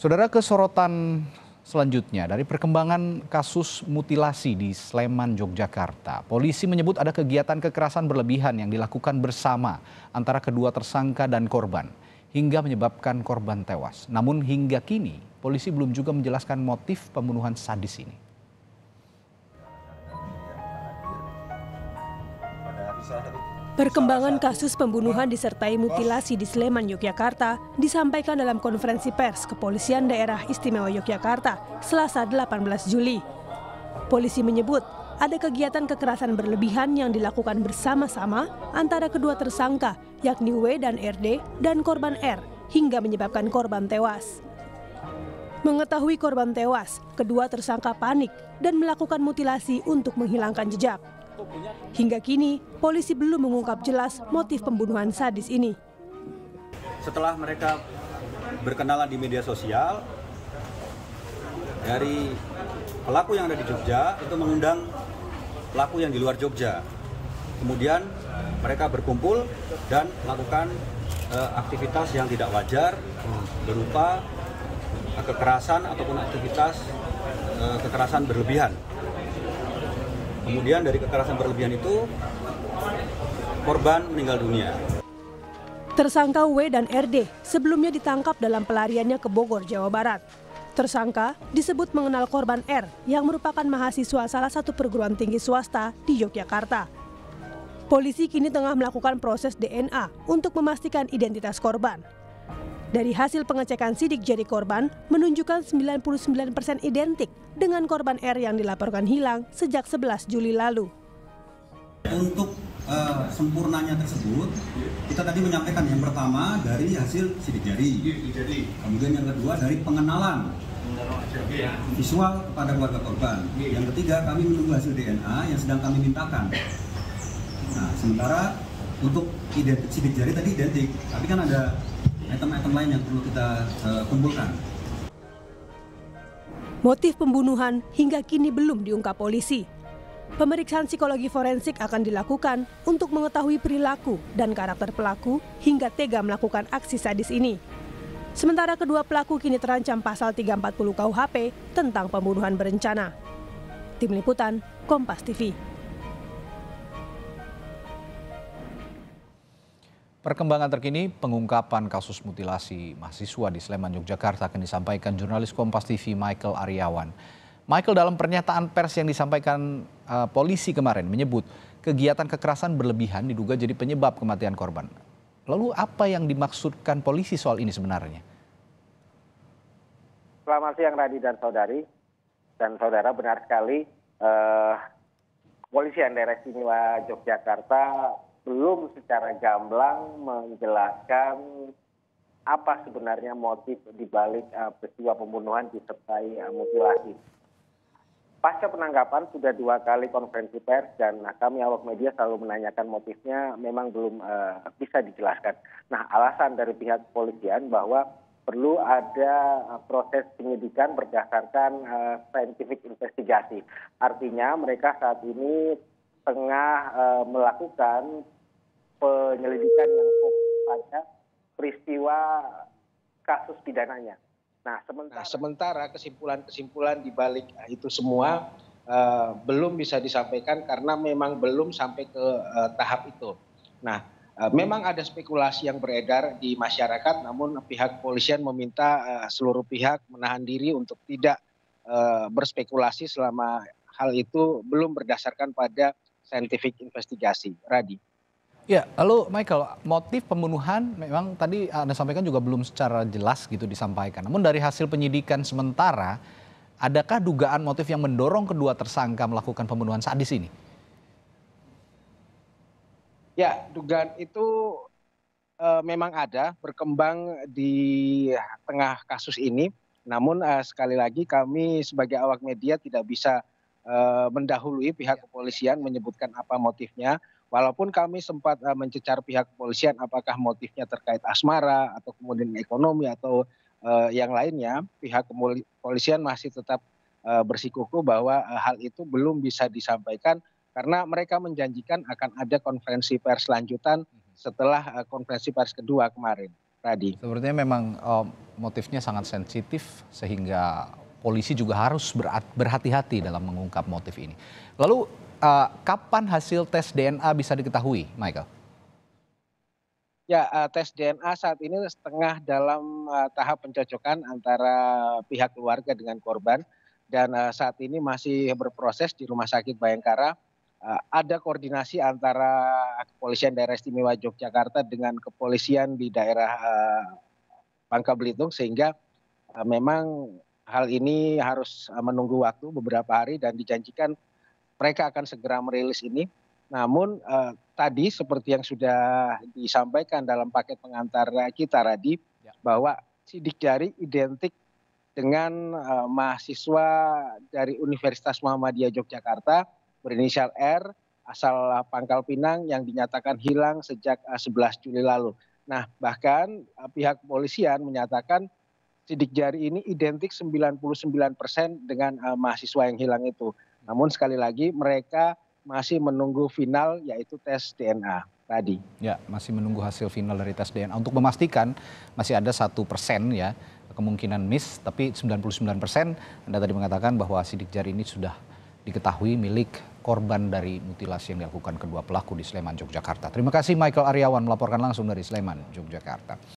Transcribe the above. Saudara, kesorotan selanjutnya dari perkembangan kasus mutilasi di Sleman, Yogyakarta. Polisi menyebut ada kegiatan kekerasan berlebihan yang dilakukan bersama antara kedua tersangka dan korban hingga menyebabkan korban tewas. Namun hingga kini polisi belum juga menjelaskan motif pembunuhan sadis ini. Perkembangan kasus pembunuhan disertai mutilasi di Sleman, Yogyakarta disampaikan dalam konferensi pers Kepolisian Daerah Istimewa Yogyakarta Selasa 18 Juli. Polisi menyebut ada kegiatan kekerasan berlebihan yang dilakukan bersama-sama antara kedua tersangka yakni W dan RD dan korban R hingga menyebabkan korban tewas. Mengetahui korban tewas, kedua tersangka panik dan melakukan mutilasi untuk menghilangkan jejak. Hingga kini, polisi belum mengungkap jelas motif pembunuhan sadis ini. Setelah mereka berkenalan di media sosial, dari pelaku yang ada di Jogja itu mengundang pelaku yang di luar Jogja. Kemudian mereka berkumpul dan melakukan aktivitas yang tidak wajar berupa kekerasan ataupun aktivitas kekerasan berlebihan. Kemudian dari kekerasan berlebihan itu, korban meninggal dunia. Tersangka W dan RD sebelumnya ditangkap dalam pelariannya ke Bogor, Jawa Barat. Tersangka disebut mengenal korban R yang merupakan mahasiswa salah satu perguruan tinggi swasta di Yogyakarta. Polisi kini tengah melakukan proses DNA untuk memastikan identitas korban. Dari hasil pengecekan sidik jari korban menunjukkan 99% identik dengan korban R yang dilaporkan hilang sejak 11 Juli lalu. Untuk sempurnanya tersebut, kita tadi menyampaikan yang pertama dari hasil sidik jari, kemudian yang kedua dari pengenalan visual kepada keluarga korban, yang ketiga kami menunggu hasil DNA yang sedang kami mintakan. Nah, sementara untuk sidik jari tadi identik, tapi kan ada item-item lain yang perlu kita kumpulkan. Motif pembunuhan hingga kini belum diungkap polisi. Pemeriksaan psikologi forensik akan dilakukan untuk mengetahui perilaku dan karakter pelaku hingga tega melakukan aksi sadis ini. Sementara kedua pelaku kini terancam pasal 340 KUHP tentang pembunuhan berencana. Tim Liputan, Kompas TV. Perkembangan terkini pengungkapan kasus mutilasi mahasiswa di Sleman, Yogyakarta akan disampaikan jurnalis Kompas TV Michael Aryawan. Michael, dalam pernyataan pers yang disampaikan polisi kemarin menyebut kegiatan kekerasan berlebihan diduga jadi penyebab kematian korban. Lalu apa yang dimaksudkan polisi soal ini sebenarnya? Selamat siang Radi dan saudari dan saudara, benar sekali Kepolisian Daerah Istimewa Yogyakarta belum secara gamblang menjelaskan apa sebenarnya motif dibalik peristiwa pembunuhan disertai mutilasi. Pasca penangkapan sudah dua kali konferensi pers dan kami awak media selalu menanyakan motifnya, memang belum bisa dijelaskan. Nah, alasan dari pihak kepolisian bahwa perlu ada proses penyidikan berdasarkan scientific investigasi. Artinya mereka saat ini tengah melakukan penyelidikan yang fokus pada peristiwa kasus pidananya. Nah, sementara kesimpulan-kesimpulan di balik itu semua belum bisa disampaikan karena memang belum sampai ke tahap itu. Nah, memang ada spekulasi yang beredar di masyarakat, namun pihak kepolisian meminta seluruh pihak menahan diri untuk tidak berspekulasi selama hal itu belum berdasarkan pada scientific investigasi, Radi. Ya, lalu Michael, motif pembunuhan memang tadi Anda sampaikan juga belum secara jelas gitu disampaikan. Namun dari hasil penyidikan sementara, adakah dugaan motif yang mendorong kedua tersangka melakukan pembunuhan sadis ini? Ya, dugaan itu memang ada, berkembang di tengah kasus ini. Namun sekali lagi kami sebagai awak media tidak bisa mendahului pihak kepolisian menyebutkan apa motifnya, walaupun kami sempat mencecar pihak kepolisian apakah motifnya terkait asmara atau kemudian ekonomi atau yang lainnya. Pihak kepolisian masih tetap bersikuku bahwa hal itu belum bisa disampaikan karena mereka menjanjikan akan ada konferensi pers lanjutan setelah konferensi pers kedua kemarin. Radhi. Sepertinya memang motifnya sangat sensitif sehingga polisi juga harus berhati-hati dalam mengungkap motif ini. Lalu kapan hasil tes DNA bisa diketahui, Michael? Ya, tes DNA saat ini setengah dalam tahap pencocokan antara pihak keluarga dengan korban. Dan saat ini masih berproses di Rumah Sakit Bayangkara. Ada koordinasi antara Kepolisian Daerah Istimewa Yogyakarta dengan kepolisian di daerah Bangka Belitung. Sehingga memang hal ini harus menunggu waktu beberapa hari dan dijanjikan mereka akan segera merilis ini. Namun tadi seperti yang sudah disampaikan dalam paket pengantar kita, Radhi, bahwa sidik jari identik dengan mahasiswa dari Universitas Muhammadiyah Yogyakarta berinisial R asal Pangkal Pinang yang dinyatakan hilang sejak 11 Juli lalu. Nah, bahkan pihak kepolisian menyatakan sidik jari ini identik 99% dengan mahasiswa yang hilang itu. Namun sekali lagi mereka masih menunggu final yaitu tes DNA tadi. Ya, masih menunggu hasil final dari tes DNA untuk memastikan masih ada 1% ya kemungkinan miss, tapi 99% Anda tadi mengatakan bahwa sidik jari ini sudah diketahui milik korban dari mutilasi yang dilakukan kedua pelaku di Sleman, Yogyakarta. Terima kasih Michael Aryawan melaporkan langsung dari Sleman, Yogyakarta.